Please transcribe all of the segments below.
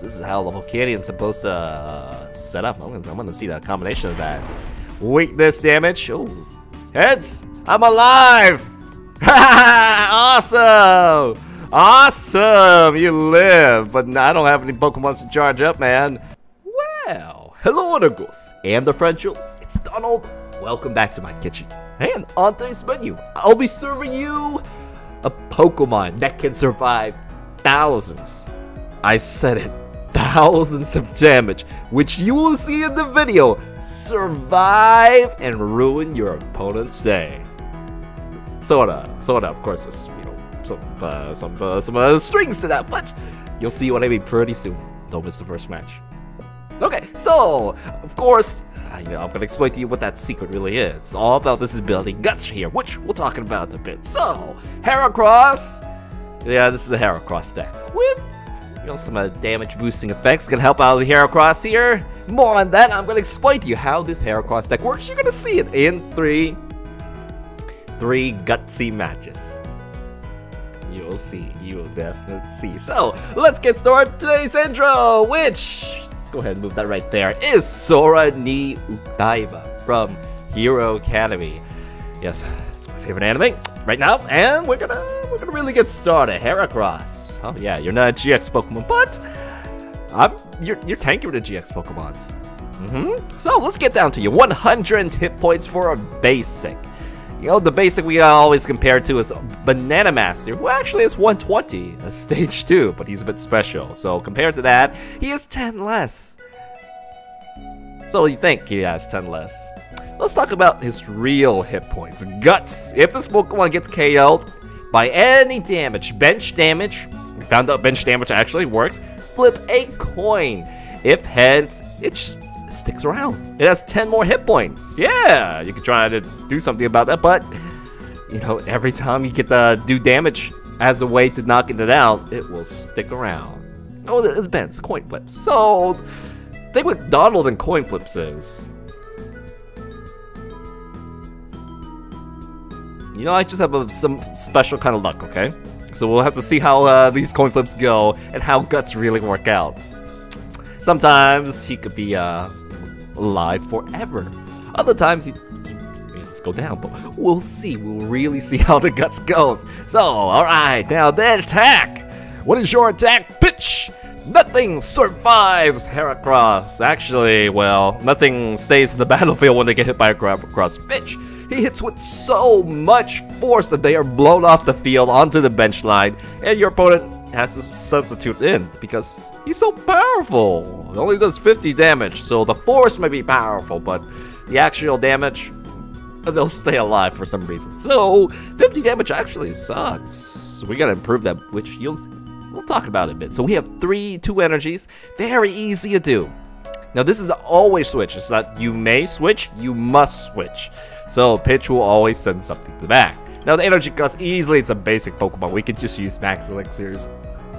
This is how the Volcanion's supposed to set up. I'm gonna see the combination of that. Weakness damage. Oh, heads! I'm alive! Awesome! Awesome! You live, but I don't have any Pokemons to charge up, man. Well, hello, amigos and the friendships. It's Donald. Welcome back to my kitchen. And on today's menu, I'll be serving you a Pokemon that can survive thousands. I said it, thousands of damage, which you will see in the video. Survive and ruin your opponent's day. Sorta, of course, there's, you know, some strings to that, but you'll see what I mean pretty soon. Don't miss the first match. Okay, so, of course, you know, I'm gonna explain to you what that secret really is. It's all about this ability, Guts, here, which we'll talk about in a bit. So, Heracross. Yeah, this is a Heracross deck with, you know, some damage boosting effects. Gonna help out the Heracross here. More on that, I'm gonna explain to you how this Heracross deck works. You're gonna see it in three gutsy matches. You'll see, you'll definitely see. So, let's get started today's intro, which, let's go ahead and move that right there, is Sora ni Utaeba from Hero Academy. Yes, it's my favorite anime right now, and we're gonna really get started. Heracross. Oh yeah, you're not a GX Pokemon, but you're tankier than GX Pokemons. So let's get down to you. 100 hit points for a basic. You know, the basic we always compare to is Banana Master, who actually is 120, a stage 2, but he's a bit special. So compared to that, he is 10 less. So you think he has 10 less. Let's talk about his real hit points. Guts. If this Pokemon gets KO'd by any damage, bench damage, we found out bench damage actually works. Flip a coin. If heads, it just sticks around. It has 10 more hit points. Yeah, you can try to do something about that, but you know, every time you get to do damage as a way to knocking it out, it will stick around. Oh, it depends. Coin flips. So, the thing with Donald and coin flips is, you know, I just have some special kind of luck, okay? So we'll have to see how these coin flips go and how Guts really work out. Sometimes he could be alive forever. Other times he just go down, but we'll see. We'll really see how the Guts goes. So, alright, now then attack! What is your attack, bitch? Nothing survives Heracross. Actually, well, nothing stays in the battlefield when they get hit by a Heracross, bitch. He hits with so much force that they are blown off the field onto the bench line, and your opponent has to substitute in because he's so powerful. It only does 50 damage, so the force may be powerful, but the actual damage, they'll stay alive for some reason. So 50 damage actually sucks. So we gotta improve that, which we'll talk about it a bit. So we have two energies, very easy to do. Now this is the always switch, it's not you may switch, you must switch. So Pitch will always send something to the back. Now the energy cost easily, it's a basic Pokemon, we could just use Max Elixirs.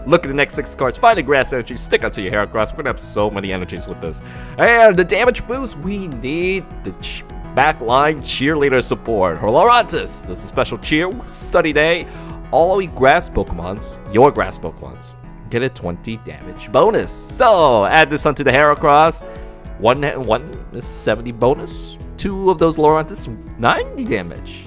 Look at the next 6 cards, find a grass energy, stick onto your Heracross, we're gonna have so many energies with this. And the damage boost, we need the backline cheerleader support. Lurantis, this is a special cheer, study day. All grass Pokemons, your grass Pokemons, get a 20 damage bonus. So add this onto the Heracross. One is 70 bonus. 2 of those Lurantis, 90 damage.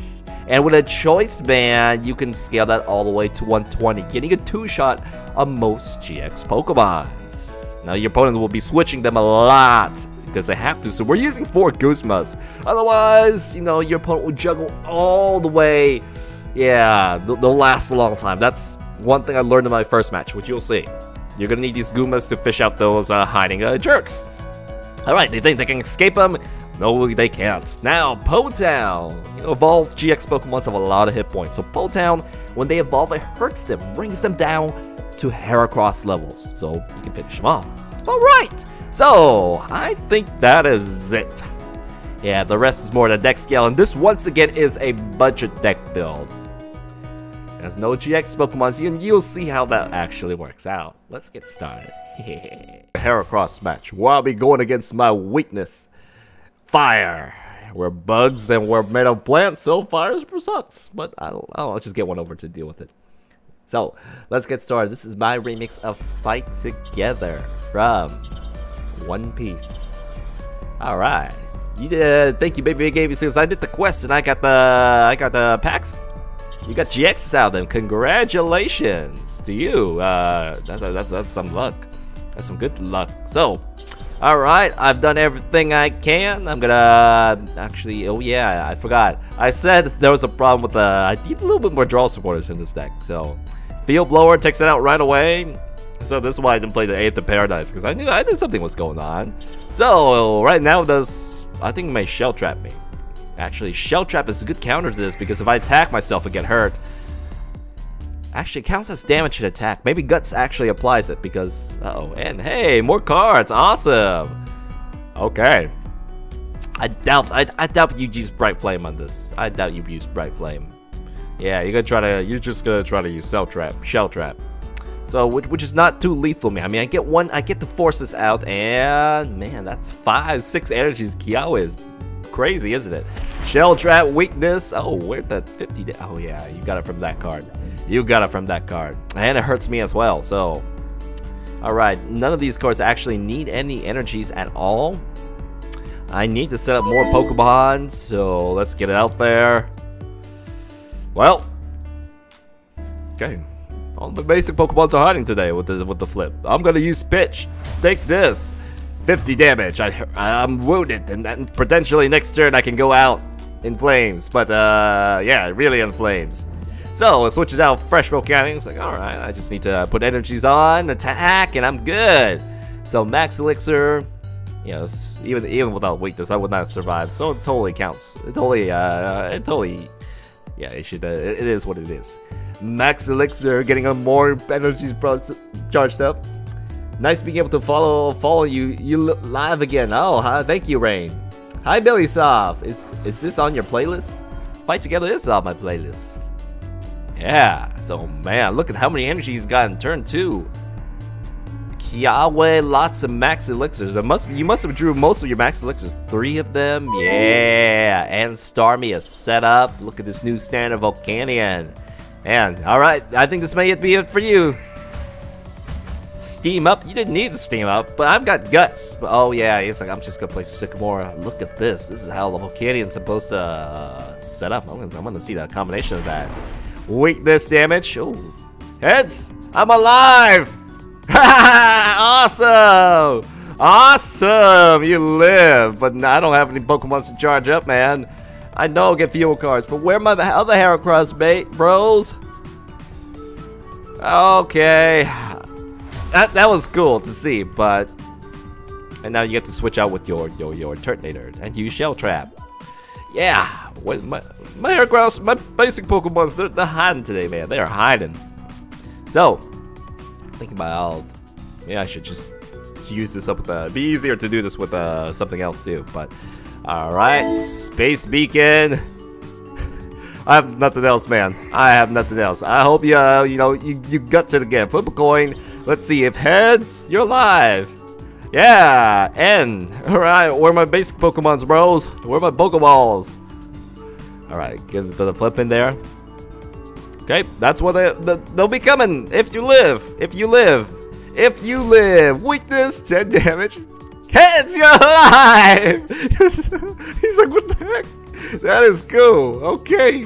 And with a Choice Band, you can scale that all the way to 120, getting a 2-shot of most GX Pokemons. Now your opponent will be switching them a lot because they have to. So we're using 4 Guzmas. Otherwise, you know, your opponent will juggle all the way. Yeah, they'll last a long time. That's one thing I learned in my first match, which you'll see. You're gonna need these Gumas to fish out those hiding jerks. Alright, they think they can escape them? No, they can't. Now, Po Town! You know, evolved GX Pokemons have a lot of hit points, so Po Town, when they evolve, it hurts them, brings them down to Heracross levels, so you can finish them off. Alright! So, I think that is it. Yeah, the rest is more the deck scale, and this once again is a budget deck build. There's no GX Pokemon, and you'll see how that actually works out. Let's get started. Heracross match. Well, I'll be going against my weakness. Fire. We're bugs and we're made of plants, so fire sucks. But I'll just get one over to deal with it. So let's get started. This is my remix of Fight Together from One Piece. Alright. You did, thank you, baby. I gave you 6. I did the quest and I got the packs. You got GXs out of them. Congratulations to you. That's some luck. That's some good luck. So, all right, I've done everything I can. I'm gonna actually. Oh yeah, I forgot. I said there was a problem with the. I need a little bit more draw supporters in this deck. So, Field Blower takes it out right away. So this is why I didn't play the 8th of Paradise, because I knew something was going on. So right now does I think it may Shell Trap me. Actually, Shell Trap is a good counter to this, because if I attack myself and get hurt, actually it counts as damage to attack. Maybe Guts actually applies it, because uh-oh. And hey, more cards, awesome. Okay, I doubt you'd use Bright Flame on this. I doubt you'd use Bright Flame. Yeah, you're just gonna try to use Shell Trap. So which is not too lethal me. I mean, I get to force this out, and man, that's 5, 6 energies. Kiawe is crazy, isn't it? Shell Trap weakness. Oh, where'd that 50? Oh yeah, you got it from that card. You got it from that card, and it hurts me as well. So, all right, none of these cards actually need any energies at all. I need to set up more Pokemon, so let's get it out there. Well, okay. All the basic Pokemons are hiding today with the flip. I'm gonna use Pitch. Take this, 50 damage. I'm wounded, and then potentially next turn I can go out in flames. But yeah, really in flames. So it switches out fresh Volcanion. It's like, all right, I just need to put energies on, attack, and I'm good. So Max Elixir, you know, even without weakness, I would not survive. So it totally counts. It totally, yeah, it should. It is what it is. Max Elixir, getting on more energies charged up. Nice being able to follow you live again. Oh, huh? Thank you, Rain. Hi, Billy Soft. Is this on your playlist? Fight Together is on my playlist. Yeah. So man, look at how many energies he's got in turn 2. Kiawe, lots of Max Elixirs. You must have drew most of your Max Elixirs. 3 of them. Yeah. And Starmie is set up. Look at this new standard Volcanion. And, alright, I think this may be it for you. Steam up? You didn't need to steam up, but I've got Guts. Oh yeah, it's like, I'm just gonna play Sycamore. Look at this. This is how the Volcanion's supposed to set up. I'm gonna see the combination of that. Weakness damage. Oh, heads! I'm alive! Awesome! Awesome! You live, but I don't have any Pokemons to charge up, man. I know I'll get fuel cards, but where are my other Heracross bait, bros? Okay. That was cool to see, but... And now you get to switch out with your Turtonator and use Shell Trap. Yeah, my Heracross, my basic Pokemons, they're hiding today, man. They are hiding. So, thinking about... Yeah, I should just use this up with a... It'd be easier to do this with something else too, but... Alright, Space Beacon. I have nothing else, man. I have nothing else. I hope you, you know, you guts it again. Flip a coin. Let's see if heads, you're alive. Yeah, N. Alright, where are my basic Pokemons, bros? Where are my Pokeballs? Alright, get the flip in there. Okay, that's what they'll be coming. If you live. If you live. If you live. Weakness, 10 damage. Heads, you're alive! He's like, what the heck? That is cool. Okay.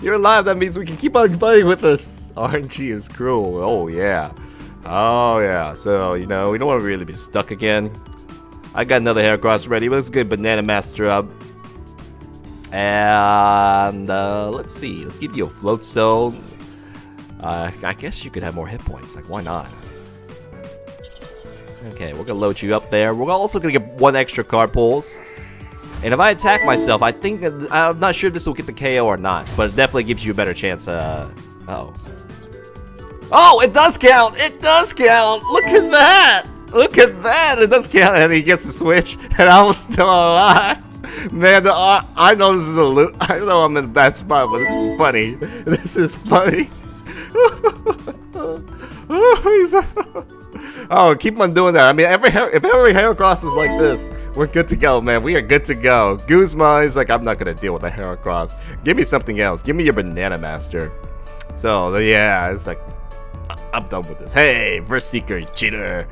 You're alive. That means we can keep on playing with this. RNG is cruel. Oh, yeah. Oh, yeah. So, you know, we don't want to really be stuck again. I got another Heracross ready. Let's get Banana Master up. And, let's see. Let's give you a Float Stone. I guess you could have more hit points. Like, why not? Okay, we're gonna load you up there. We're also gonna get 1 extra card pulls. And if I attack myself, I think I'm not sure if this will get the KO or not, but it definitely gives you a better chance. Oh, it does count! It does count! Look at that! Look at that! It does count, and he gets the switch, and I was still alive. Man, I know this is a loot. I know I'm in a bad spot, but this is funny. This is funny. Oh, keep on doing that. I mean, if every Heracross is like this, we're good to go, man. We are good to go. Guzma is like, I'm not gonna deal with a Heracross. Give me something else. Give me your Banana Master. So yeah, it's like, I'm done with this. Hey, first sneaker, you cheater.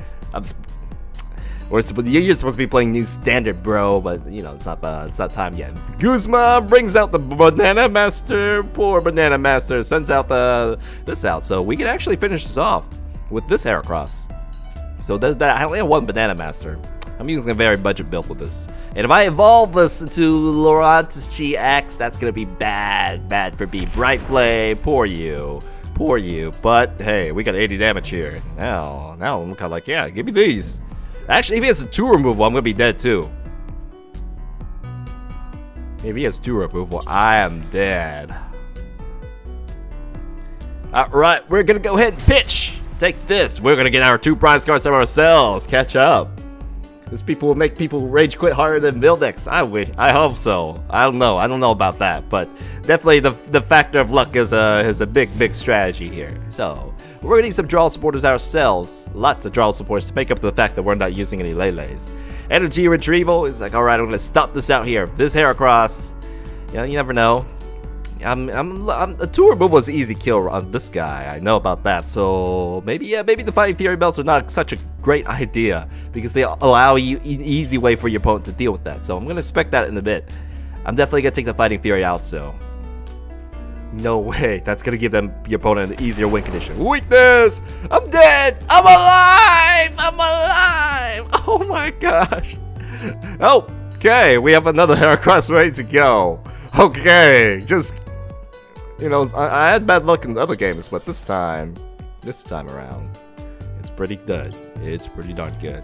You're supposed to be playing new standard, bro, but you know it's not time yet. Guzma brings out the banana master. Poor banana master sends out this out, so we can actually finish this off with this Heracross. So I only have one banana master. I'm using a very budget build with this, and if I evolve this into Lurantis GX, that's gonna be bad for B. Bright Flame, poor you. But hey, we got 80 damage here. Now I'm kind of like, yeah, give me these. Actually, if he has a two removal, I'm gonna be dead too. If he has two removal, I am dead. Alright, we're gonna go ahead and pitch. Take this. We're gonna get our two prize cards from ourselves. Catch up. These people will make people rage quit harder than Vildex. I hope so. I don't know about that, but definitely the factor of luck is a big strategy here. So we're gonna need some draw supporters ourselves. Lots of draw supporters to make up for the fact that we're not using any Lele's. Energy retrieval is like, alright, I'm gonna stop this out here. This Heracross, you know, you never know. A two removal is an easy kill on this guy. I know about that. So maybe the Fighting Fury belts are not such a great idea because they allow you an easy way for your opponent to deal with that. So I'm gonna expect that in a bit. I'm definitely gonna take the Fighting Fury out. So. No way, that's gonna give them your opponent an easier win condition. Weakness! I'm dead! I'm alive! I'm alive! Oh my gosh. Oh, okay, we have another Heracross ready to go. Okay, just, you know, I had bad luck in the other games, but this time around, it's pretty good. It's pretty darn good.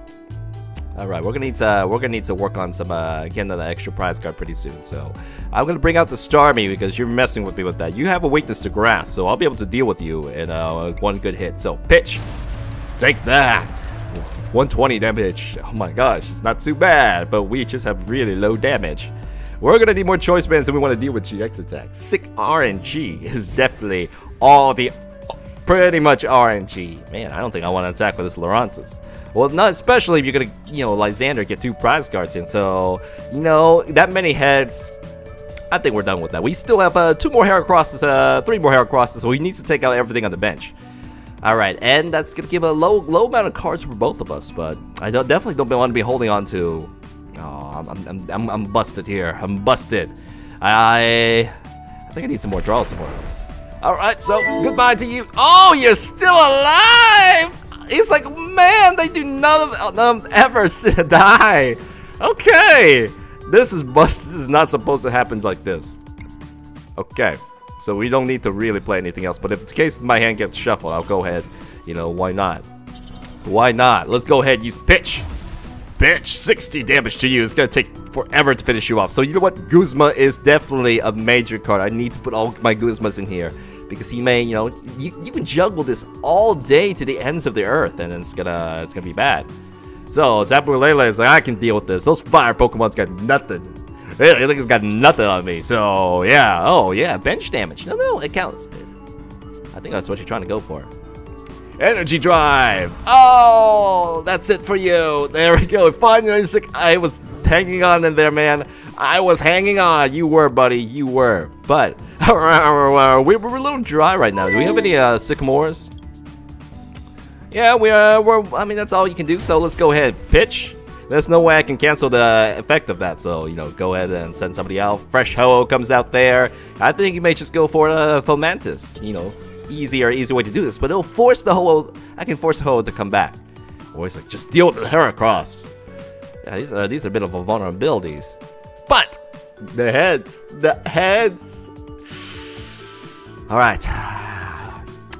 All right, we're gonna need to work on some getting another extra prize card pretty soon. So I'm gonna bring out the Starmie because you're messing with me with that. You have a weakness to grass, so I'll be able to deal with you in one good hit. So pitch, take that, 120 damage. Oh my gosh, it's not too bad, but we just have really low damage. We're gonna need more choice bands than we want to deal with GX attacks. Sick RNG is definitely pretty much RNG. Man, I don't think I want to attack with this Lurantis. Well, not especially if you're gonna, you know, Lysander get two prize cards in. So, you know, that many heads, I think we're done with that. We still have three more Heracrosses, so he needs to take out everything on the bench. All right, and that's gonna give a low amount of cards for both of us. But I definitely don't want to be holding on to. Oh, I'm busted here. I'm busted. I think I need some more draw supporters. All right, so goodbye to you. Oh, you're still alive. It's like, man, they do none of them ever die. Okay, this is busted. This is not supposed to happen like this. Okay, so we don't need to really play anything else. But if the case my hand gets shuffled, I'll go ahead. You know, why not? Why not? Let's go ahead and use pitch. Bitch, 60 damage to you. It's gonna take forever to finish you off. So you know what? Guzma is definitely a major card. I need to put all my Guzmas in here. Because he may, you know, you can juggle this all day to the ends of the earth, and it's gonna be bad. So Tapu Lele is like, I can deal with this. Those fire Pokemon's got nothing. It's got nothing on me. So yeah, oh yeah, bench damage. No, it counts. I think that's what you're trying to go for. Energy drive. Oh, that's it for you. There we go. Finally, sick. I was hanging on in there, man. I was hanging on. You were, buddy. You were. But we're a little dry right now. Do we have any sycamores? Yeah, I mean, that's all you can do. So let's go ahead. Pitch. There's no way I can cancel the effect of that. So, you know, go ahead and send somebody out. Fresh Ho-Oh comes out there. I think you may just go for Fomantis. You know. Easy way to do this, but it'll force the Ho-Oh. I can force Ho-Oh to come back. Or it's like, just deal with the Heracross. Yeah, these are a bit of a vulnerabilities. But the heads. All right,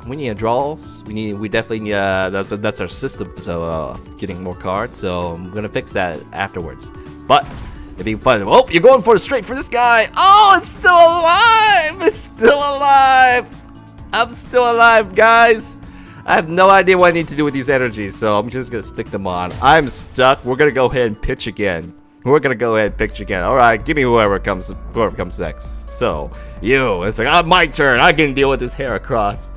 we need draws. We definitely need. That's our system. So getting more cards. So I'm gonna fix that afterwards. But. It'd be fun. Oh, you're going straight for this guy. Oh, it's still alive. It's still alive. I'm still alive, guys. I have no idea what I need to do with these energies, so I'm just gonna stick them on. I'm stuck. We're gonna go ahead and pitch again. All right, give me whoever comes next. So you, it's like, oh, my turn. I can deal with this Heracross.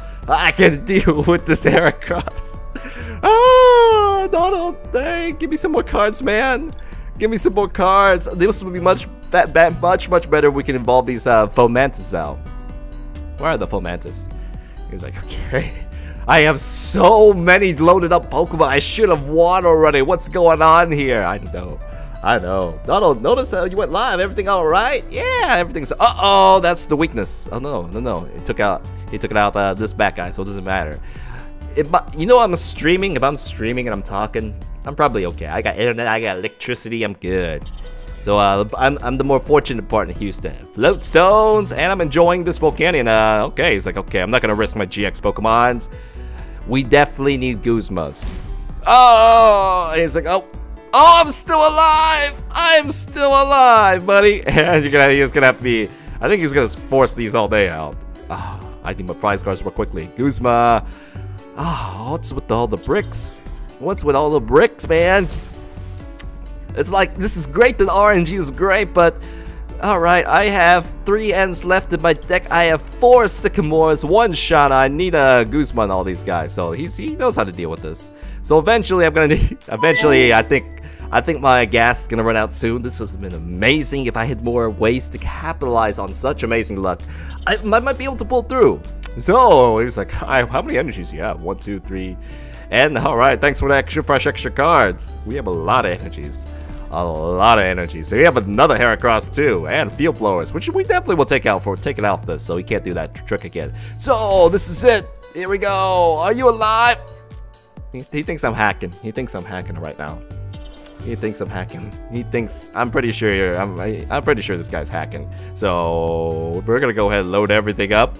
Ah, Donald, dang, give me some more cards, man. Give me some more cards. This would be much better. If we can involve these Fomantis out. Where are the Fomantis? He's like, okay, I have so many loaded up Pokemon I should have won already. What's going on here? I know. I know. Donald, notice you went live. Everything all right? Yeah, everything's... Uh-oh, that's the weakness. Oh, no, no, no. It took out... He took it out this bad guy, so it doesn't matter. You know, I'm streaming. If I'm streaming and I'm talking, I'm probably okay. I got internet. I got electricity. I'm good. So I'm the more fortunate part in Houston. Float stones, and I'm enjoying this Volcanion. Okay, he's like, okay, I'm not going to risk my GX Pokemons. We definitely need Guzmas. Oh, and he's like, oh. Oh, I'm still alive! I'm still alive, buddy! And he's gonna have to be... I think he's gonna force these all day out. Oh, I need my prize cards real quickly. Guzma! Oh, what's with all the bricks? What's with all the bricks, man? It's like, this is great, the RNG is great, but... Alright, I have 3 ends left in my deck. I have 4 Sycamores, 1 Shana. I need a Guzma and all these guys, so he knows how to deal with this. So eventually, I'm gonna need... Eventually, I think my gas is gonna run out soon. This has been amazing. If I had more ways to capitalize on such amazing luck, I might be able to pull through. So he was like, how many energies do you have? 1, 2, 3, and all right. Thanks for the extra fresh extra cards. We have a lot of energies, a lot of energies. So we have another Heracross too, and Field Blowers, which we definitely will take out for taking off this. So he can't do that trick again. So this is it. Here we go. Are you alive? He thinks I'm hacking. He thinks I'm hacking right now. He thinks I'm hacking. He thinks I'm pretty sure this guy's hacking. So we're gonna go ahead and load everything up.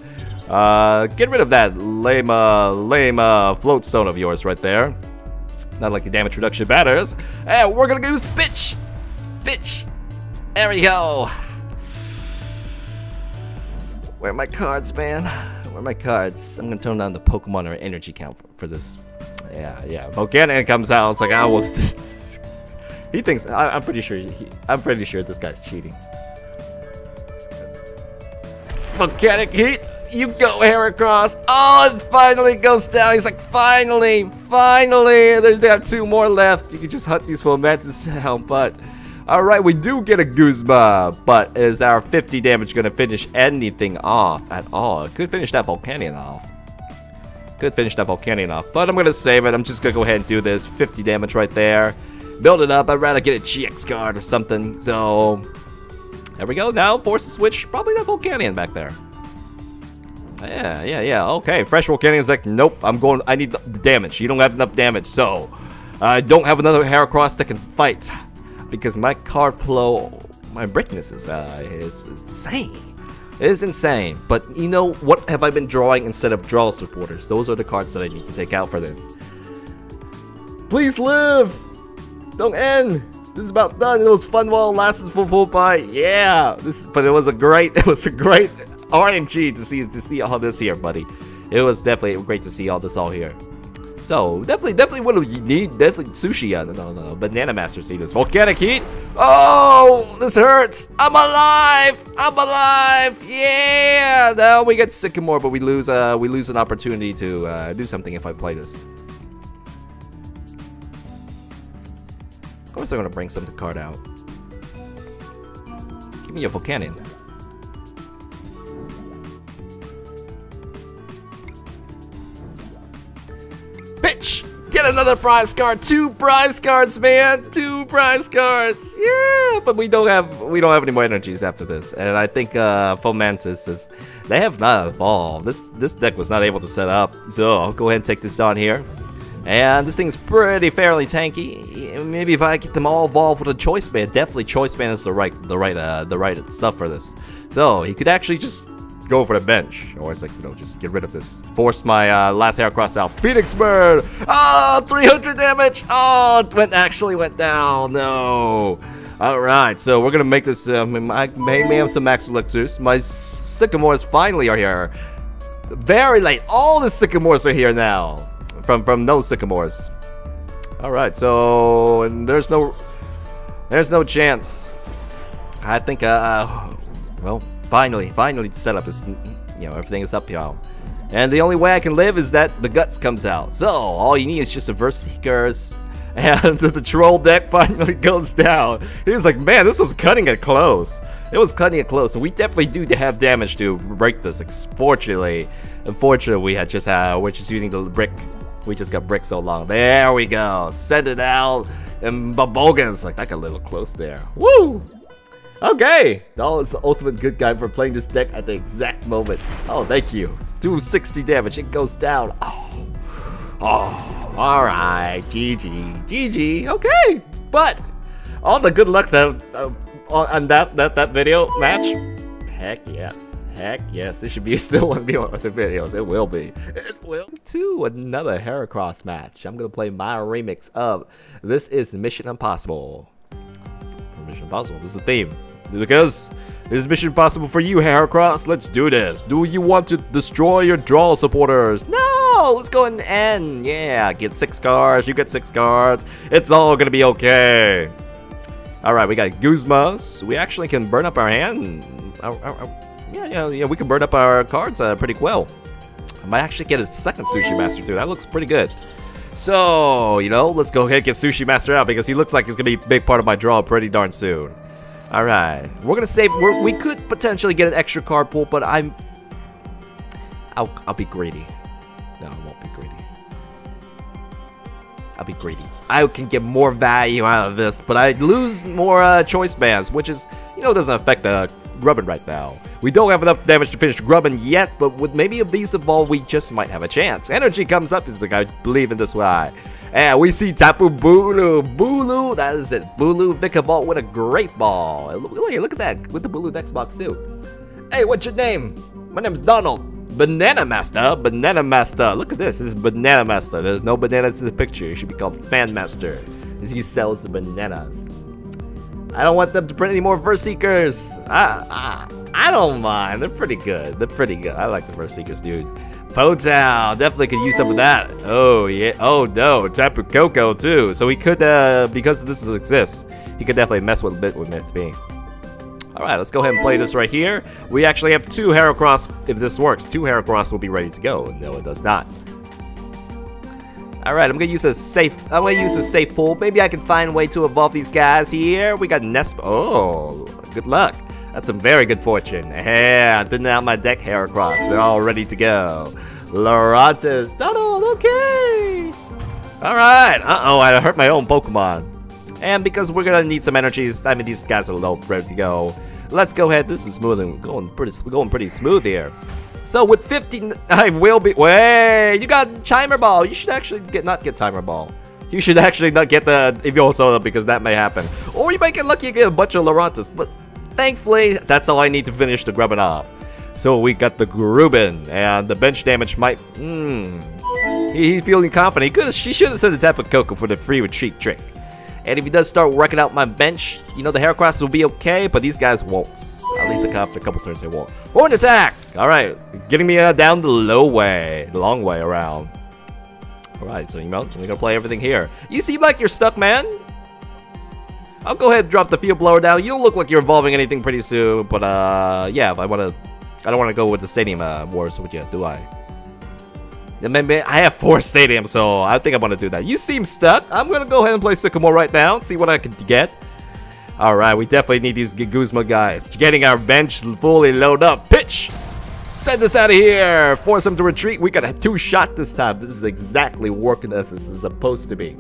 Get rid of that lame float stone of yours right there. Not like the damage reduction matters. And we're gonna use bitch, bitch. There we go. Where are my cards, man? Where are my cards? I'm gonna turn down the Pokemon or energy count for this. Yeah, yeah. Volcanion comes out. It's like I will. He thinks I'm pretty sure. I'm pretty sure this guy's cheating. Volcanic heat. You go, Heracross. Oh, it finally goes down. He's like, finally, finally. There's they have 2 more left. You can just hunt these Fomantis down. But all right, we do get a Guzma. But is our 50 damage gonna finish anything off at all? It could finish that Volcanion off. Could finish that Volcanion off. But I'm gonna save it. I'm just gonna go ahead and do this. 50 damage right there. Build it up. I'd rather get a GX card or something. So there we go. Now force the switch. Probably that Volcanion back there. Yeah, yeah, yeah. Okay, fresh Volcanion's like, nope. I'm going. I need the damage. You don't have enough damage, so I don't have another Heracross that can fight because my card flow, my brightness is insane. It is insane. But you know what? Have I been drawing instead of draw supporters? Those are the cards that I need to take out for this. Please live. Don't end. This is about done. It was fun while it lasted for full bite. Yeah. But it was a great RNG to see all this here, buddy. It was definitely great to see all this all here. So definitely what do you need? Definitely sushi. No, Banana Master see this volcanic heat. Oh, this hurts. I'm alive. I'm alive. Yeah. Now we get Sycamore, but we lose an opportunity to do something if I play this. Of course I'm gonna bring something card out. Give me a Volcanion. Bitch! Get another prize card! 2 prize cards, man! 2 prize cards! Yeah! But we don't have any more energies after this. And I think Fomantis is they have not evolved. This deck was not able to set up. So I'll go ahead and take this on here. And this thing's pretty fairly tanky. Maybe if I get them all evolved with a Choice Band, definitely Choice Band is the right stuff for this. So he could actually just go for the bench, or it's like, you know, just get rid of this. Force my last Heracross out. Phoenix Bird. Ah, oh, 300 damage. Oh, it actually went down. No. All right, so we're gonna make this. I may have some Max Elixirs. My Sycamores finally are here. Very late. All the Sycamores are here now. From no Sycamores. All right, so and there's no chance. I think well, finally the setup is, you know, everything is up here, and the only way I can live is that the Guts comes out. So all you need is just a Verse Seekers, and the troll deck finally goes down. He was like, man, this was cutting it close. It was cutting it close, and we definitely do have damage to break this. Fortunately, Unfortunately, we had just had, we're just using the brick. We just got brick so long. There we go. Send it out. And Bulbogan's like, that got a little close there. Woo! Okay. That was the ultimate good guy for playing this deck at the exact moment. Oh, thank you. It's 260 damage. It goes down. Oh. Oh. Alright. GG. GG. Okay. But all the good luck that on that video match. Heck yes. Heck yes, it should be still one of on other videos. It will be. It will. To another Heracross match. I'm gonna play my remix of This Is Mission Impossible. For Mission Impossible. This is the theme. Because this is Mission Impossible for you, Heracross. Let's do this. Do you want to destroy your draw supporters? No! Let's go and end. Yeah, get 6 cards. You get 6 cards. It's all gonna be okay. Alright, we got Guzmas. We actually can burn up our hand. Yeah, we can burn up our cards pretty well. I might actually get a second Sushi Master too. That looks pretty good. So, you know, let's go ahead and get Sushi Master out because he looks like he's going to be a big part of my draw pretty darn soon. Alright, we're going to save. We could potentially get an extra card pool, but I'll be greedy. No, I won't be greedy. I'll be greedy. I can get more value out of this, but I lose more choice bands, which is, you know, doesn't affect the Grubbin right now. We don't have enough damage to finish Grubbin yet, but with maybe a Beast Evolve, we just might have a chance. Energy comes up, is like I believe in this way. And we see Tapu Bulu. Bulu, that is it. Bulu Vikavolt with a Great Ball. Look at that, with the Bulu Dex box too. Hey, what's your name? My name's Donald. Banana Master, Banana Master. Look at this. This is Banana Master. There's no bananas in the picture. It should be called Fan Master. He sells the bananas. I don't want them to print any more Verse Seekers. I don't mind. They're pretty good. They're pretty good. I like the Verse Seekers, dude. Po Town definitely could use some of that. Oh yeah. Oh no. Tapu Koko too. So he could, because this exists, he could definitely mess with a bit with Myth Being. Alright, let's go ahead and play this right here. We actually have 2 Heracross. If this works, 2 Heracross will be ready to go. No, it does not. Alright, I'm gonna use a safe. I'm gonna use a safe pool. Maybe I can find a way to evolve these guys here. We got Nesp. Oh, good luck. That's some very good fortune. Yeah, thin out my deck, Heracross. They're all ready to go. Lurantis. Donald, okay. Alright. Uh-oh, I hurt my own Pokemon. And because we're gonna need some energies, I mean these guys are low, ready to go. Let's go ahead. This is smooth and going pretty smooth here. So with 15, I will be. Wait, you got Timer Ball. You should actually not get Timer Ball. You should actually not get the Evolve Soda because that may happen. Or you might get lucky and get a bunch of Lurantis. But thankfully, that's all I need to finish the Grubbin off. So we got the Grubbin, and the bench damage might. He's feeling confident. She should have sent a Tapu Koko for the free retreat trick. And if he does start working out my bench, you know, the Heracross will be okay, but these guys won't. At least after a couple turns they won't. Horn attack! Alright, getting me down the low way, the long way around. Alright, so you know, we're gonna play everything here. You seem like you're stuck, man. I'll go ahead and drop the Field Blower down. You don't look like you're evolving anything pretty soon, but yeah, if I don't wanna go with the Stadium Wars with you, do I? I have 4 stadiums, so I think I'm gonna do that. You seem stuck. I'm gonna go ahead and play Sycamore right now, see what I can get. Alright, we definitely need these Guzma guys. Getting our bench fully loaded up. Pitch! Send us out of here! Force them to retreat. We got a 2-shot this time. This is exactly working as this is supposed to be.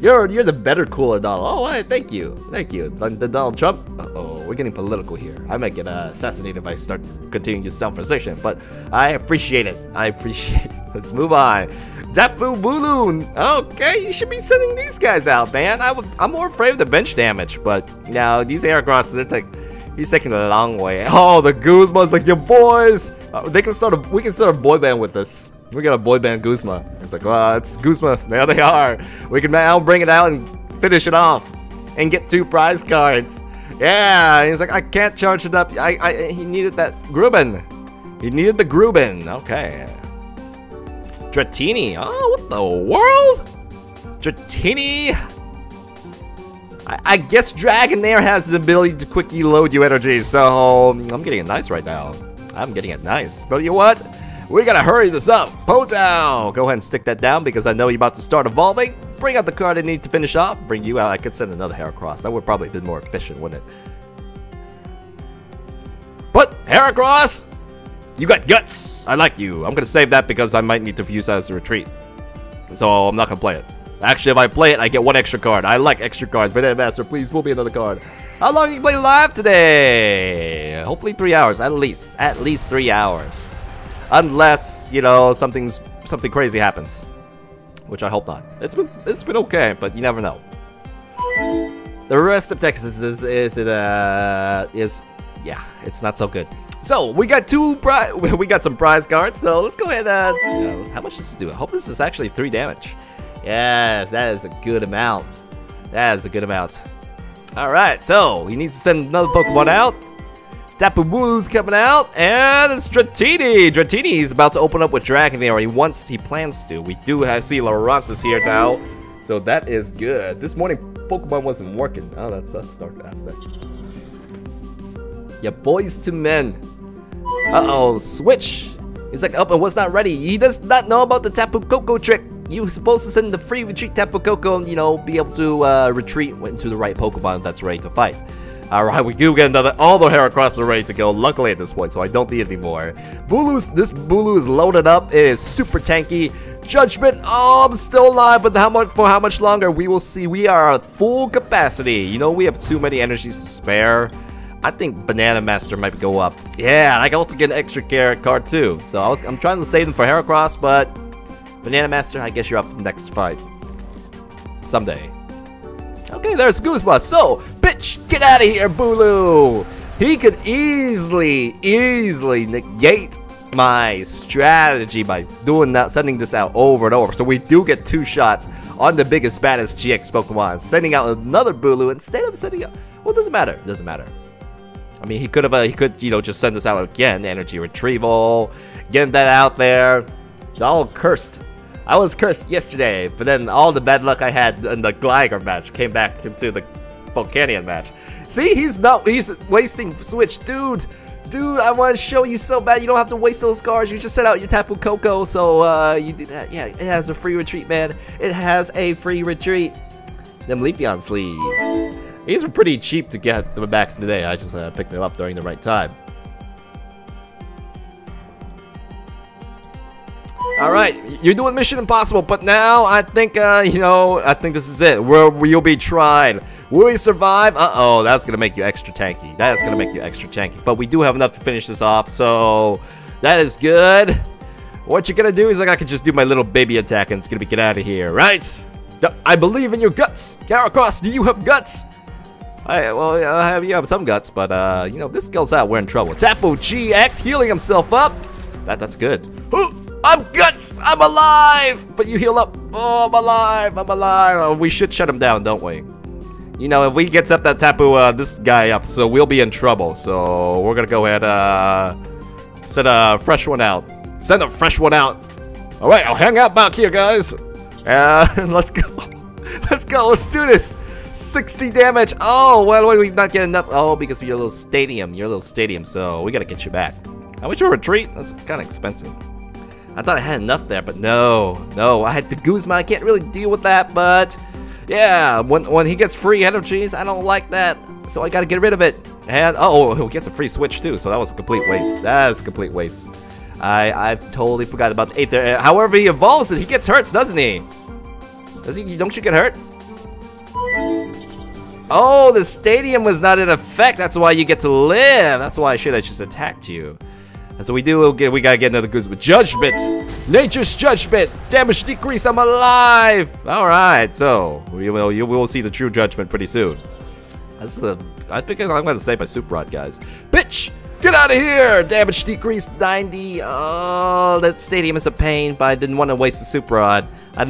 You're the better cooler, Donald. Oh, alright, thank you. Thank you. The Donald Trump. Uh-oh, we're getting political here. I might get assassinated if I start continuing to self-position, but I appreciate it. I appreciate it. Let's move on. Tapu Bulu. Okay, you should be sending these guys out, man. I'm more afraid of the bench damage, but now these Heracross, he's taking a long way. Oh, the Guzma's like, your boys. We can start a boy band with this. We got a boy band Guzma. It's like, well, it's Guzma. There they are. We can now bring it out and finish it off, and get 2 prize cards. Yeah. He's like, I can't charge it up. He needed that Grubbin. He needed the Grubbin. Okay. Dratini, oh, what the world? Dratini? I guess Dragonair has the ability to quickly load you energy, so I'm getting it nice right now. I'm getting it nice. But you know what? We gotta hurry this up. Po Town! Go ahead and stick that down because I know you're about to start evolving. Bring out the card I need to finish off. Bring you out. I could send another Heracross. That would probably have been more efficient, wouldn't it? But Heracross! You got guts! I like you. I'm gonna save that because I might need to use that as a retreat. So I'm not gonna play it. Actually, if I play it, I get one extra card. I like extra cards. But then, Master, please pull me another card. How long do you play live today? Hopefully 3 hours, at least. At least 3 hours. Unless, you know, something crazy happens. Which I hope not. It's been okay, but you never know. The rest of Texas is it's not so good. So we got some prize cards. So let's go ahead. How much does this do? I hope this is actually 3 damage. Yes, that is a good amount. That is a good amount. Alright, so he needs to send another Pokemon out. Tapu Bulu's coming out, and it's Dratini. Dratini is about to open up with Dragonair. He plans to. We do see Lurantis here now, so that is good. This morning, Pokemon wasn't working. Oh, that's dark. That's that. Yeah, boys to men. Uh-oh, switch. He's like, oh, and was not ready. He does not know about the Tapu Koko trick. You were supposed to send the free retreat Tapu Koko and, you know, be able to retreat into the right Pokemon that's ready to fight. Alright, we do get another. All the Heracross are ready to go, luckily at this point, so I don't need any more. This Bulu is loaded up. It is super tanky. Judgment, oh, I'm still alive, but for how much longer? We will see. We are at full capacity. You know, we have too many energies to spare. I think Banana Master might go up. Yeah, and I can also get an extra card too. So I'm trying to save them for Heracross, but Banana Master, I guess you're up for the next fight. Someday. Okay, there's Guzma. So, bitch, get out of here, Bulu. He could easily negate my strategy by doing that, sending this out over and over. So we do get 2 shots on the biggest, baddest GX Pokemon. Sending out another Bulu instead of sending out. Well, it doesn't matter. It doesn't matter. I mean, he could, you know, just send this out again. Energy retrieval, getting that out there. All cursed. I was cursed yesterday, but then all the bad luck I had in the Gligar match came back into the Volcanion match. See, he's wasting switch, dude. Dude, I want to show you so bad. You don't have to waste those cards. You just set out your Tapu Koko, so you do that. Yeah, it has a free retreat, man. It has a free retreat. Them Leafeon sleeves. These were pretty cheap to get back in the day. I just picked them up during the right time. Alright, you're doing Mission Impossible, but now I think, you know, I think this is it. You'll be tried. Will you survive? Uh-oh, that's going to make you extra tanky. That is going to make you extra tanky. But we do have enough to finish this off, so that is good. What you're going to do is, like, I could just do my little baby attack, and it's going to be get out of here, right? I believe in your guts. Heracross, do you have guts? I have some guts, but, you know, if this goes out, we're in trouble. Tapu GX healing himself up. That's good. I'm Guts! I'm alive! But you heal up. Oh, I'm alive! I'm alive! Oh, we should shut him down, don't we? You know, if we gets up that Tapu, this guy up, so we'll be in trouble. So we're gonna go ahead, send a fresh one out. Send a fresh one out. All right, I'll hang out back here, guys. And let's go. Let's go. Let's do this. 60 damage. Oh, well, why do we not get enough? Oh, because of your little stadium. Your little stadium. So we gotta get you back. I wish you would retreat. That's kind of expensive. I thought I had enough there, but no, I had the Guzma. I can't really deal with that, but yeah, when he gets free energies, I don't like that, so I gotta get rid of it. And oh, he gets a free switch too, so that was a complete waste. That is a complete waetI totally forgot about the Aether. However he evolves it, he gets hurt, doesn't he? Don't you get hurt? Oh, the stadium was not in effect. That's why you get to live. That's why I should have just attacked you. And so we gotta get another Guzma. Judgment! Nature's Judgment! Damage decrease, I'm alive! Alright, so we will see the true judgment pretty soon. This is I think I'm gonna save my Super Rod, guys. Bitch! Get out of here! Damage decrease 90. Oh, that stadium is a pain, but I didn't want to waste the Super Rod. I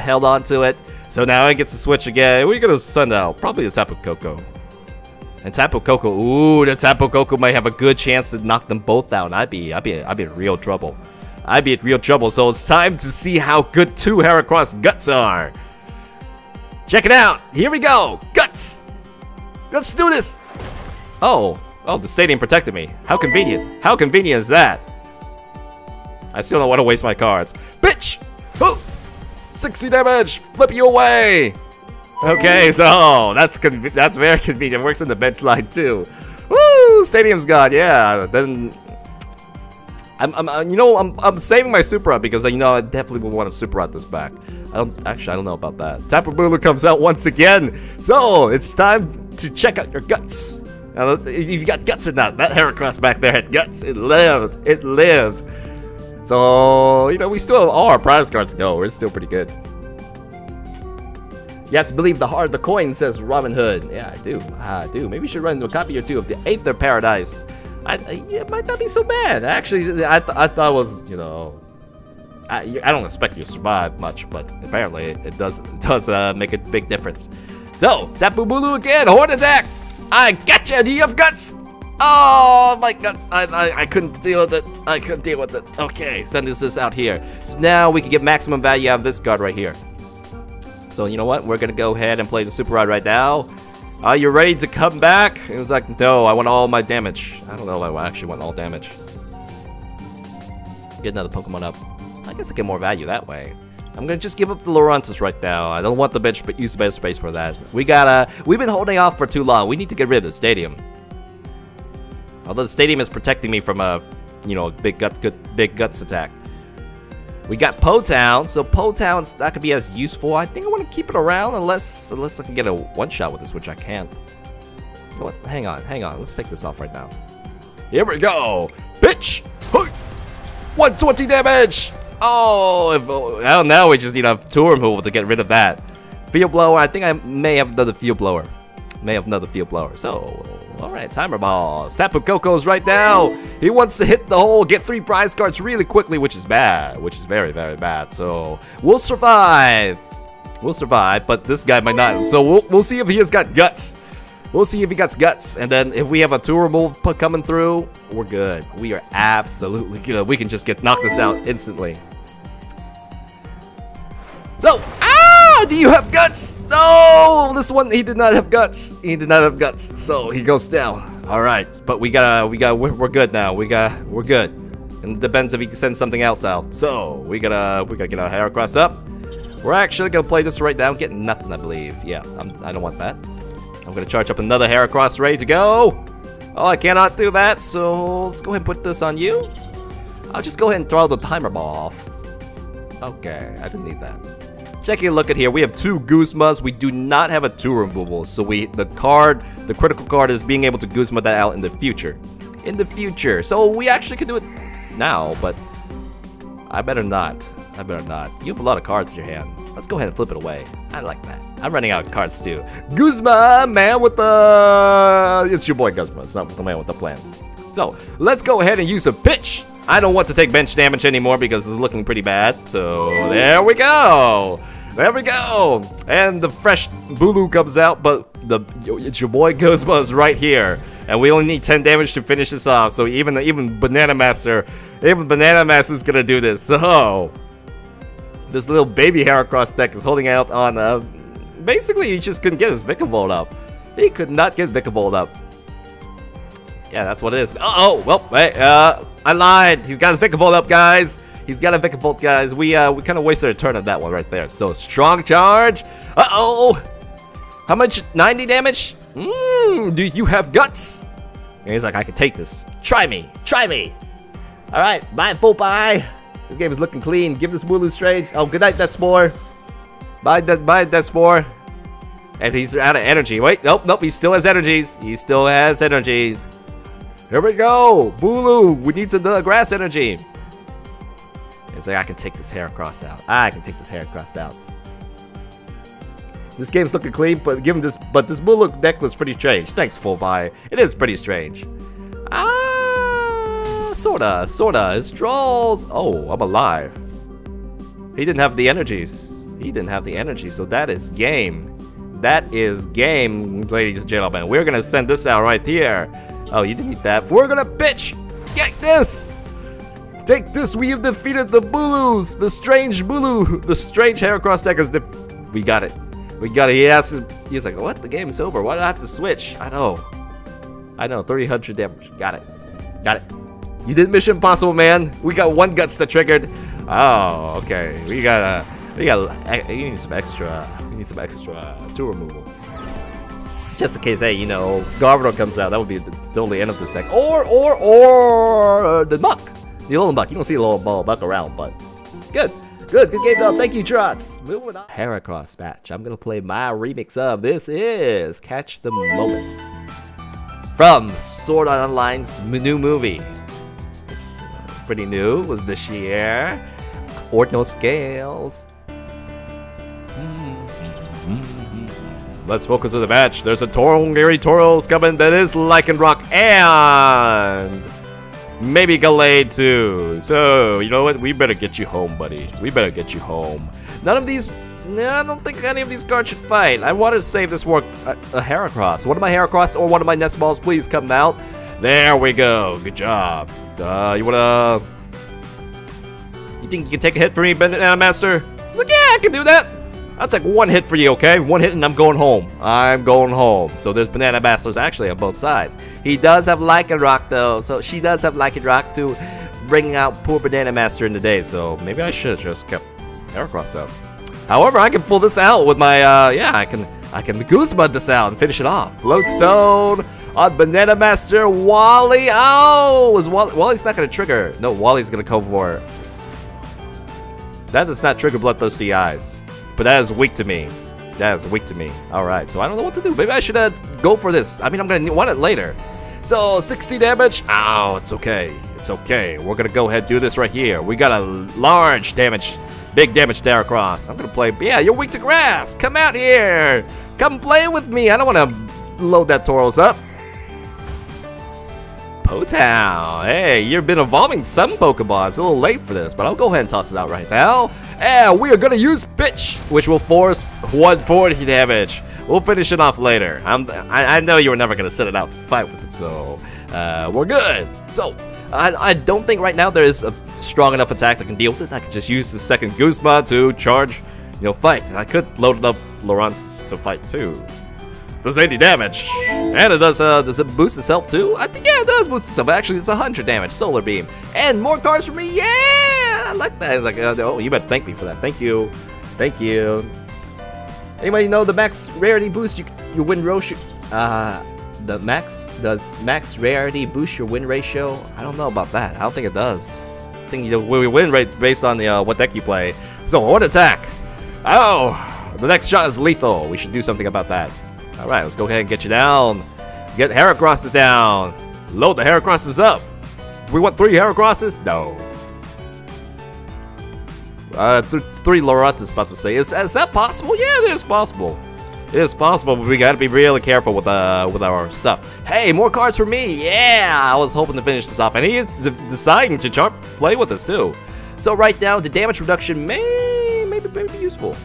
held on to it. So now I get to switch again. We're gonna send out probably the Tapu Koko. And Tapu Koko, ooh, the Tapu Koko might have a good chance to knock them both out. I'd be in real trouble. I'd be in real trouble. So it's time to see how good 2 Heracross Guts are. Check it out. Here we go, Guts. Let's do this. Oh, the stadium protected me. How convenient. How convenient is that? I still don't want to waste my cards, bitch. Oh, 60 damage. Flip you away. Okay, so that's very convenient. Works in the bench line too. Woo! Stadium's gone. Yeah. Then I'm saving my super out because I definitely will want to super out this back. I don't know about that. Tapu Bulu comes out once again, so it's time to check out your guts. Now, if you got guts or not, that Heracross back there had guts. It lived. It lived. So we still have all our prize cards to go. We're still pretty good. You have to believe the heart of the coin, says Robin Hood. Yeah, I do. I do. Maybe you should run into a copy or two of the Aether Paradise. It might not be so bad. Actually, I thought it was, I don't expect you to survive much, but apparently it does make a big difference. So, Tapu Bulu again, Horn Attack! I gotcha! Do you have guts? Oh my god, I couldn't deal with it. I couldn't deal with it. Okay, send this out here. So now we can get maximum value out of this card right here. So you know what? We're gonna go ahead and play the Super Rod right now. Are you ready to come back? And it's like, no, I want all my damage. I don't know if I actually want all damage. Get another Pokemon up. I guess I get more value that way. I'm gonna just give up the Lurantis right now. I don't want the bench, but use the bench space for that. We've been holding off for too long. We need to get rid of the stadium. Although the stadium is protecting me from a, big guts attack. We got Po Town, so Po Town's not gonna be as useful. I think I want to keep it around unless I can get a one shot with this, which I can't. You know what? Hang on. Let's take this off right now. Here we go, bitch! 120 damage. Oh, I don't know. We just need a tour removal to get rid of that. Field Blower. I think I may have another Field Blower. So, all right, timer balls. Tapu Koko's right now. He wants to hit the hole, get 3 prize cards really quickly, which is bad, which is very, very bad. So we'll survive. We'll survive, but this guy might not. So we'll see if he has got guts. We'll see if he got guts, and then if we have a tour move coming through, we're good. We are absolutely good. We can just get knocked this out instantly. So, do you have guts? No, this one he did not have guts. So he goes down. All right, but we're good now. We're good. And it depends if he can send something else out. So we gotta get our Heracross up. We're actually gonna play this right now. Get nothing, I believe. Yeah, I don't want that. I'm gonna charge up another Heracross ready to go. Oh, I cannot do that. So let's go ahead and put this on you. I'll just go ahead and throw the timer ball off. Okay, I didn't need that. Taking a look at here, we have 2 Guzmas. We do not have a 2 removal, so the critical card is being able to Guzma that out in the future. So we actually can do it now, but I better not. You have a lot of cards in your hand. Let's go ahead and flip it away. I like that. I'm running out of cards too. Guzma, man with the... It's your boy Guzma. It's not the man with the plan. So let's go ahead and use a pitch. I don't want to take bench damage anymore because it's looking pretty bad. So there we go. And the fresh Bulu comes out, but it's your boy Guzma is right here, and we only need 10 damage to finish this off. So even Banana Master's gonna do this. So this little baby Heracross deck is holding out on. Basically, he just couldn't get his Vikavolt up. He could not get Vikavolt up. Yeah, that's what it is. Oh, well, wait, I lied. He's got a Vikavolt up, guys. We kind of wasted a turn on that one right there. So strong charge. Uh-oh. How much? 90 damage? Do you have guts? And he's like, I can take this. Try me. All right, bye, Fopai. This game is looking clean. Give this Bulu strange. Oh, good night, that Spore. Bye, that Spore. And he's out of energy. Wait, nope. He still has energies. Here we go! Bulu! We need another grass energy! It's like, I can take this Heracross out. This game's looking clean, but this Bulu deck was pretty strange. Thanks, Fobai. It is pretty strange. Sorta. His draws. Oh, I'm alive. He didn't have the energy, so that is game. Ladies and gentlemen. We're gonna send this out right here. Oh, you didn't need that. We're gonna pitch! Get this! Take this! We have defeated the Bulus! The strange Bulu! The strange Heracross deck is we got it. He asked. He was like, what? The game's over. Why did I have to switch? I know. 300 damage. Got it. You did Mission Impossible, man. We got 1 guts that triggered. Oh, okay. You need some extra. Tool removal. Just in case, hey, Gardevoir comes out. That would be the only end of this deck. Or the Muck. The Lillibuck, you don't see the Lillibuck around, but good. Good game though, thank you Drots. Moving on. Heracross match, I'm gonna play my remix of. This is Catch the Moment from Sword Online's new movie. It's pretty new, it was this year. Ordinal Scales. Let's focus on the match. There's a Tongari Tauros coming that is Lycanroc and maybe Gallade too. So, you know what? We better get you home, buddy. We better get you home. None of these... No, I don't think any of these cards should fight. I want to save this for a Heracross. One of my Heracross or one of my Nestballs, please come out. There we go. Good job. You wanna... You think you can take a hit for me, Master? I was like, yeah, I can do that. I'll take one hit for you, okay? One hit and I'm going home. I'm going home. So there's Banana Bastards actually on both sides. He does have Lycanroc though, so she does have Lycanroc to bring out poor Banana Master in the day, so maybe I should have just kept Heracross up. However, I can pull this out with my, yeah, I can Guzma this out and finish it off. Floatstone on Banana Master, Wally. Oh, is Wally's not gonna trigger. No, Wally's gonna go for it. That does not trigger Bloodthirsty Eyes. But that is weak to me. That is weak to me. Alright, so I don't know what to do. Maybe I should go for this. I mean, I'm going to want it later. So, 60 damage. Oh, it's okay. It's okay. We're going to go ahead and do this right here. We got a large damage. Big damage to Heracross. I'm going to play. Yeah, you're weak to grass. Come out here. Come play with me. I don't want to load that Tauros up. Po Town, hey, you've been evolving some Pokemon. It's a little late for this, but I'll go ahead and toss it out right now. And we are gonna use Bitch, which will force 140 damage. We'll finish it off later. I know you were never gonna set it out to fight with it, so we're good. So I don't think right now there is a strong enough attack that can deal with it. I could just use the second Guzma to charge, you know, fight. And I could load up Lurantis to fight too. Does 80 damage, and it does it boost itself too? I think yeah, it does boost itself. Actually, it's 100 damage. Solar Beam, and more cards for me. Yeah, I like that. It's like, oh, you better thank me for that. Thank you, thank you. Anybody know the max rarity boost? You win ratio. The max does max rarity boost your win ratio? I don't know about that. I don't think it does. I think you win rate based on the what deck you play. So one attack. Oh, the next shot is lethal. We should do something about that. All right, let's go ahead and get you down. Get Heracrosses down. Load the Heracrosses up. Do we want 3 Heracrosses? No. Three Lurantis, about to say. Is that possible? Yeah, it is possible. It is possible, but we gotta be really careful with our stuff. Hey, more cards for me. Yeah, I was hoping to finish this off, and he is deciding to play with us too. So right now, the damage reduction may be useful.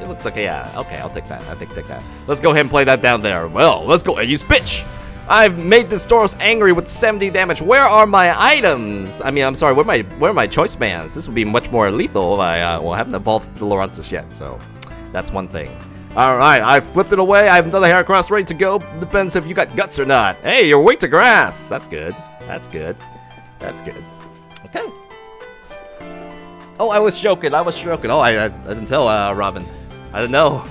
It looks like, yeah, okay, I'll take that. I think take that. Let's go ahead and play that down there. Well, let's go. Use Bitch. I've made this Tauros angry with 70 damage. Where are my items? I mean, I'm sorry. Where are my Choice Bands? This would be much more lethal if I well, I haven't evolved the Lurantis yet, so that's one thing. All right, I flipped it away. I have another Heracross ready to go. Depends if you got guts or not. Hey, you're weak to grass. That's good. That's good. That's good. Okay. Oh, I was joking. I was joking. Oh, I didn't tell Robin. I don't know.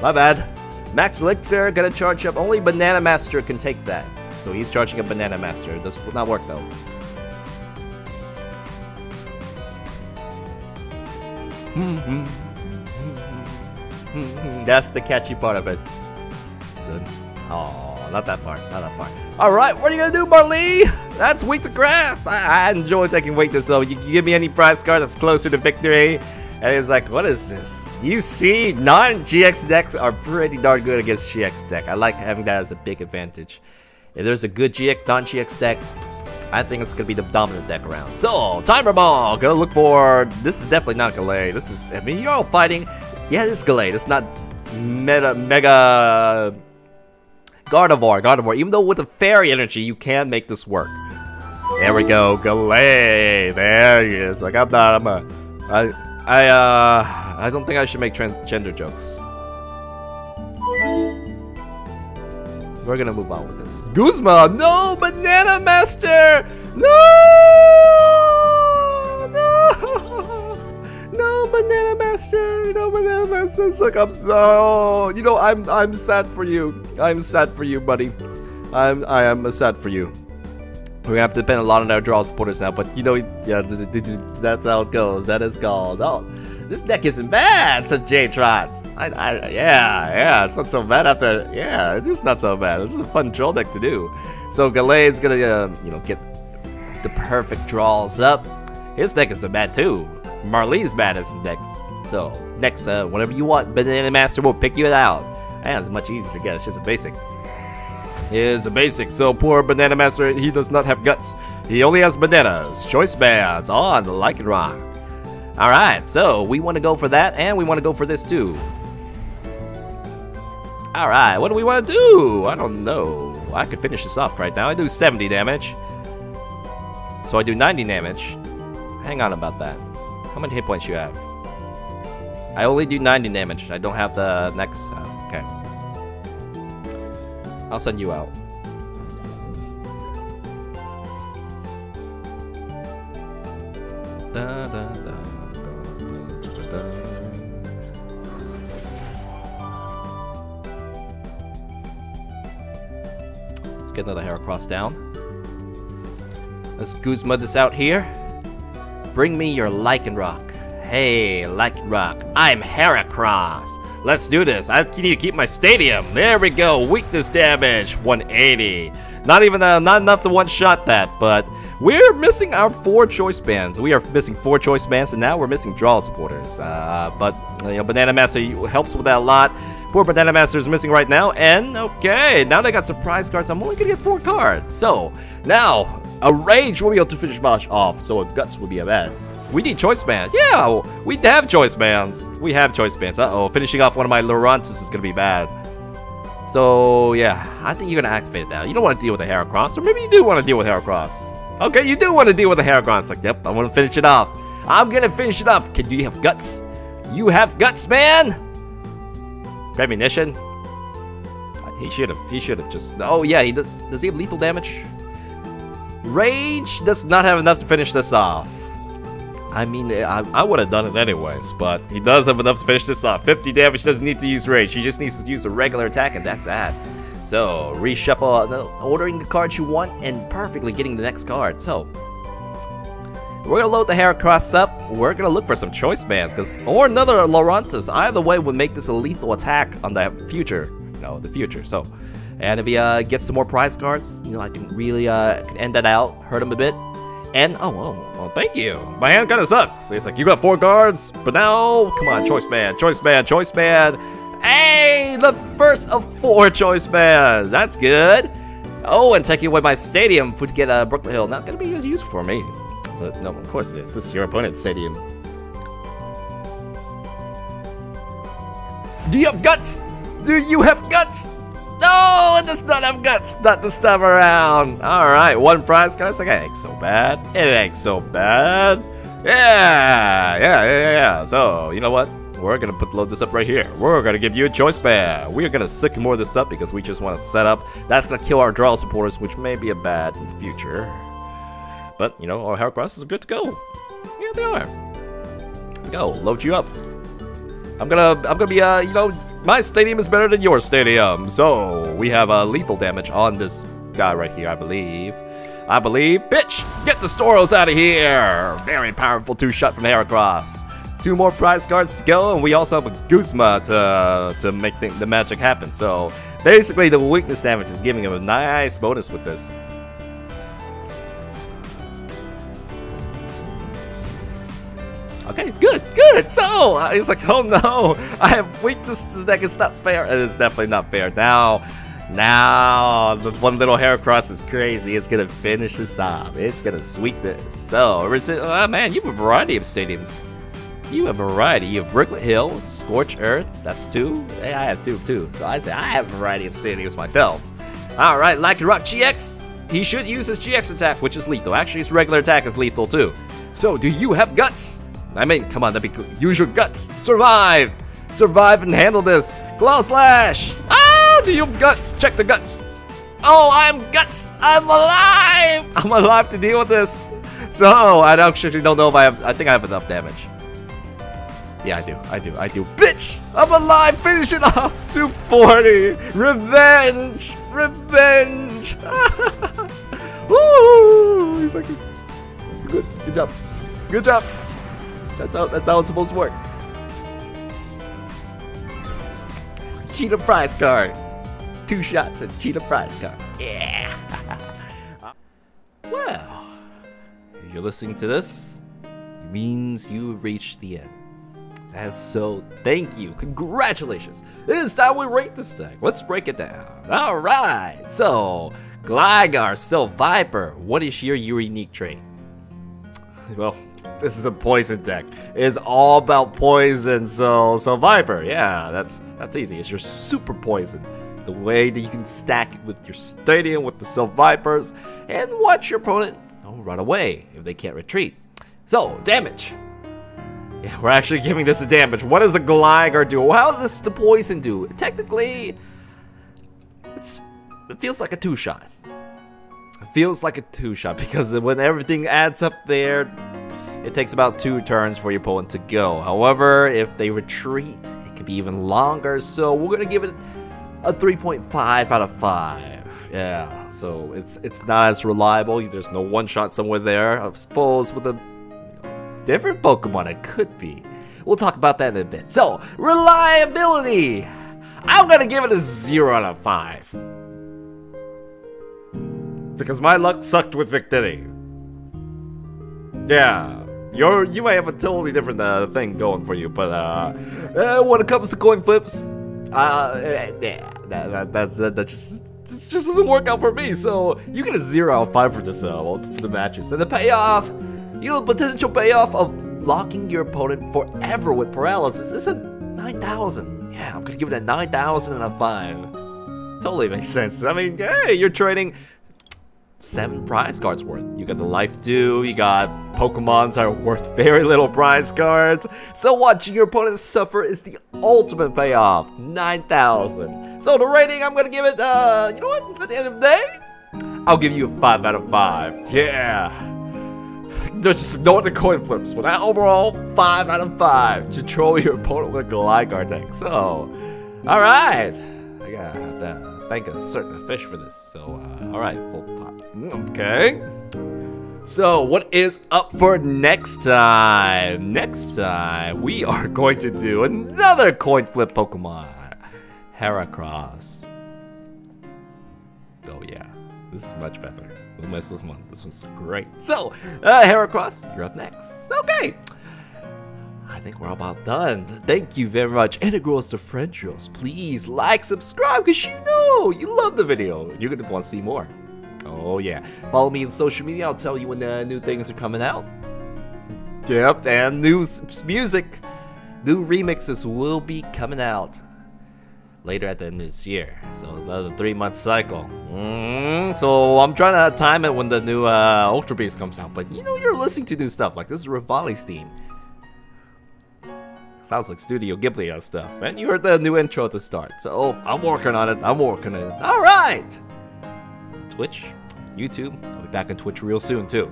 My bad. Max Elixir gonna charge up. Only Banana Master can take that. So he's charging a Banana Master. This will not work though. That's the catchy part of it. Oh, not that part. Not that part. All right, what are you gonna do, Marley? That's weak to grass. I enjoy taking weakness. So you give me any prize card that's closer to victory. And it's like, what is this? You see, non-GX decks are pretty darn good against GX deck. I like having that as a big advantage. If there's a good GX, non-GX deck, I think it's going to be the dominant deck around. So, Timer Ball! Gonna look for... This is definitely not Gallade. This is... I mean, you're all fighting. Yeah, this is Gallade. It's not Mega... Gardevoir, Gardevoir. Even though with a fairy energy, you can make this work. There we go, Gallade. There he is. Like, I'm not... I don't think I should make transgender jokes. We're gonna move on with this. Guzma, no, Banana Master, no, no, no, Banana Master, no, Banana Master. It's like I'm so, you know, I'm sad for you. I'm sad for you, buddy. I am sad for you. We're gonna have to depend a lot on our draw supporters now, but you know, yeah, that's how it goes. That is called. Oh, this deck isn't bad, said J-Trots. Yeah, it's not so bad after. Yeah, it is not so bad. This is a fun troll deck to do. So Gallade's gonna, you know, get the perfect draws up. His deck isn't bad too. Marlee's bad as a deck. So next, whenever you want, Banana Master will pick you out. And it's much easier to get. It's just a basic. Is a basic, so poor Banana Master, he does not have guts. He only has bananas, choice bands on the Lycanroc. Alright, so we want to go for that, and we want to go for this too. Alright, what do we want to do? I don't know. I could finish this off right now. I do 70 damage. So I do 90 damage. Hang on about that. How many hit points you have? I only do 90 damage. I don't have the next... okay. I'll send you out. Da, da, da, da, da, da, da. Let's get another Heracross down. Let's Guzma this out here. Bring me your Lycanroc. Hey, Lycanroc, I'm Heracross. Let's do this. I need to keep my stadium. There we go. Weakness damage, 180. Not enough to one-shot that, but we're missing our 4 choice bands. We are missing 4 choice bands, and now we're missing draw supporters. But you know, Banana Master helps with that a lot. Poor Banana Master is missing right now, and okay, now they got surprise cards. I'm only gonna get 4 cards. So now a rage will be able to finish Mosh off. So a guts will be a bad. We need choice bands. Yeah, we have choice bands. We have choice bands. Uh-oh, finishing off one of my Lurantis is going to be bad. So, yeah, I think you're going to activate it now. You don't want to deal with a Heracross, or maybe you do want to deal with Heracross. Okay, you do want to deal with a Heracross. Like, yep, I want to finish it off. I'm going to finish it off. Can you have guts? You have guts, man! Premonition? He should have just... Oh, yeah, he does. Does he have lethal damage? Rage does not have enough to finish this off. I mean, I would have done it anyways, but he does have enough to finish this off. 50 damage, doesn't need to use rage. He just needs to use a regular attack, and that's that. So, reshuffle, ordering the cards you want, and perfectly getting the next card. So, we're going to load the Heracross up. We're going to look for some choice bands, because or another Lurantis. Either way would make this a lethal attack on the future. No, the future, so. And if he gets some more prize cards, you know, I can really can end that out, hurt him a bit. And, oh, thank you. My hand kind of sucks. It's like, you got 4 cards, but now, come on, choice man, choice man, choice man. Hey, the first of 4 choice man. That's good. Oh, and taking away my stadium would get Brooklyn Hill. Not going to be as useful for me. So, no, of course it is. This is your opponent's stadium. Do you have guts? Do you have guts? No, it does not have guts, not this time around. All right, 1 prize card. It's like, it ain't so bad. It ain't so bad. Yeah. So, you know what? We're going to load this up right here. We're going to give you a choice band. We're going to sycamore this up because we just want to set up. That's going to kill our draw supporters, which may be a bad in the future. But, you know, our Heracross is good to go. Yeah, they are. Go, load you up. I'm gonna be, you know, my stadium is better than your stadium. So, we have lethal damage on this guy right here, I believe. Bitch, get the Storos out of here. Very powerful 2-shot from Heracross. 2 more prize cards to go, and we also have a Guzma to make the magic happen. So, basically, the weakness damage is giving him a nice bonus with this. Okay, good. So he's like, oh no, I have weakness to this deck. It's not fair. It is definitely not fair. Now, the one little Heracross is crazy. It's gonna finish this off. It's gonna sweep this. So, man, you have a variety of stadiums. You have a variety. You have Brooklyn Hill, Scorch Earth. That's 2. Hey, I have 2 too. So I say I have a variety of stadiums myself. All right, Lycanroc GX. He should use his GX attack, which is lethal. Actually, his regular attack is lethal too. So, do you have guts? I mean, come on, that'd be cool. Use your guts. Survive. Survive and handle this. Claw slash. Ah, do you have guts? Check the guts. Oh, I'm guts. I'm alive. I'm alive to deal with this. So, I actually don't know if I have. I think I have enough damage. Yeah, I do. Bitch, I'm alive. Finish it off. 240. Revenge. Woo! He's like, good. Good job. Good job. That's how it's supposed to work. Cheetah prize card. 2 shots at Cheetah prize card. Yeah. Well, if you're listening to this, it means you reached the end. As so, thank you. Congratulations. It is time we rate this deck. Let's break it down. All right. So, Gligar, Sylviper. What is your unique trait? Well, this is a poison deck. It's all about poison. So, Sylviper. Yeah, that's easy. It's your super poison. The way that you can stack it with your stadium, with the Sylvipers, and watch your opponent run away if they can't retreat. So, damage. Yeah, we're actually giving this a damage. What does the Gligar do? How does the poison do? Technically, it feels like a 2-shot. It feels like a 2-shot because when everything adds up there, it takes about 2 turns for your opponent to go. However, if they retreat, it could be even longer. So we're gonna give it a 3.5 out of 5. Yeah, so it's not as reliable. There's no 1-shot somewhere there. I suppose with a different Pokemon it could be. We'll talk about that in a bit. So, reliability! I'm gonna give it a 0 out of 5. Because my luck sucked with Victini. Yeah. You might have a totally different thing going for you, but when it comes to coin flips, yeah, that just doesn't work out for me. So you get a 0 out of 5 for this for the matches. And the payoff, you know, the potential payoff of locking your opponent forever with paralysis is a 9,000. Yeah, I'm gonna give it a 9,000 out of 5. Totally makes sense. I mean, hey, you're trading 7 prize cards worth. You got the life dew, you got Pokemons that are worth very little prize cards. So watching your opponent suffer is the ultimate payoff, 9,000. So the rating, I'm gonna give it, you know what, at the end of the day, I'll give you a 5 out of 5, yeah. There's just ignore the coin flips, but overall, 5 out of 5 to troll your opponent with a Gligar deck. So, alright. I gotta have to thank a certain fish for this. So, alright, full pot. Okay. So, what is up for next time? Next time, we are going to do another coin flip Pokemon, Heracross. Oh, yeah. This is much better. We'll miss this one. This one's great. So, Heracross, you're up next. Okay. I think we're about done. Thank you very much. And it grows to friendships. Please like, subscribe, because you know you love the video. You're going to want to see more. Oh, yeah. Follow me on social media. I'll tell you when new things are coming out. Yep, and new music. New remixes will be coming out later at the end of this year. So another 3-month cycle. So I'm trying to time it when the new Ultra Beast comes out. But you know, you're listening to new stuff. Like this is Revali's theme. Sounds like Studio Ghibli stuff. And you heard the new intro to start. So I'm working on it. I'm working on it. All right. Twitch, YouTube. I'll be back on Twitch real soon too.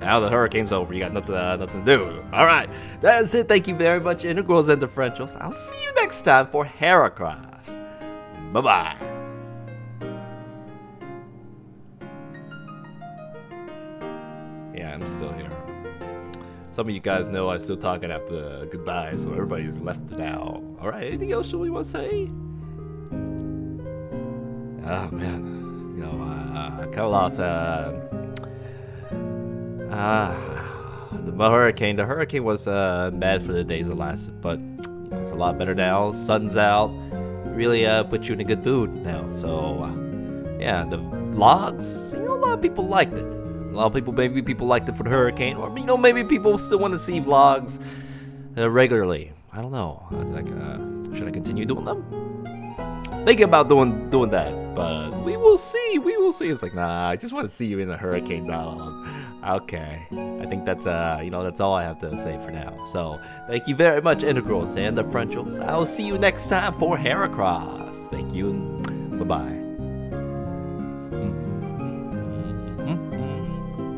Now the hurricane's over. You got nothing to do. All right. That's it. Thank you very much, Integrals and Differentials. I'll see you next time for Heracross. Bye-bye. Yeah, I'm still here. Some of you guys know I'm still talking after the goodbye, so everybody's left now. Alright, anything else we want to say? Oh, man. You know, I kind of lost. The hurricane was bad for the days it lasted, but you know, it's a lot better now. Sun's out. Really put you in a good mood now. So yeah, the vlogs, you know, a lot of people liked it. A lot of people, maybe people liked it for the hurricane, or you know, maybe people still want to see vlogs regularly. I don't know. I was like, should I continue doing them? Thinking about doing that, but we will see. We will see. It's like, nah, I just want to see you in the hurricane dialogue. Okay, I think that's you know, that's all I have to say for now. So thank you very much, Integrals and Differentials. I'll see you next time for Heracross. Thank you. Bye bye.